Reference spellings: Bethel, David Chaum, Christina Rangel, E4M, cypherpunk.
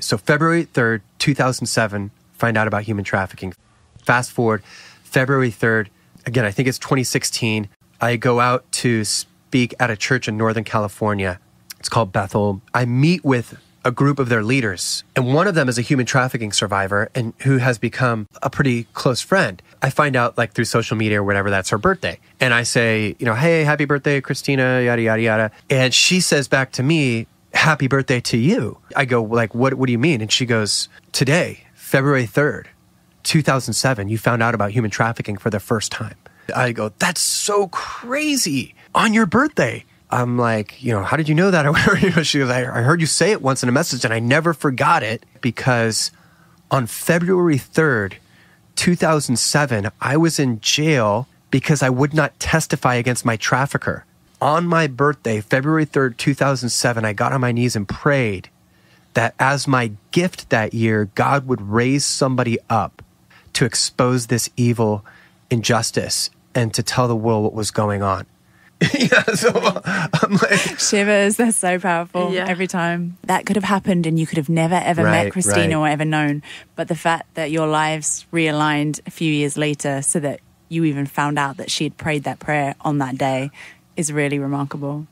So February 3rd, 2007, find out about human trafficking. Fast forward, February 3rd, again, I think it's 2016. I go out to speak at a church in Northern California. It's called Bethel. I meet with a group of their leaders, and one of them is a human trafficking survivor and who has become a pretty close friend. I find out like through social media or whatever, that's her birthday. And I say, you know, hey, happy birthday, Christina, yada, yada, yada. And she says back to me, happy birthday to you. I go, like, what do you mean? And she goes, today, February 3rd, 2007, you found out about human trafficking for the first time. I go, that's so crazy, on your birthday. I'm like, you know, how did you know that? She goes, I heard you say it once in a message and I never forgot it, because on February 3rd, 2007, I was in jail because I would not testify against my trafficker. On my birthday, February 3rd, 2007, I got on my knees and prayed that as my gift that year, God would raise somebody up to expose this evil injustice and to tell the world what was going on. Yeah, so I'm like... Shivers, that's so powerful. Yeah. Every time. That could have happened and you could have never, ever met Christina or ever known. But the fact that your lives realigned a few years later so that you even found out that she had prayed that prayer on that day is really remarkable.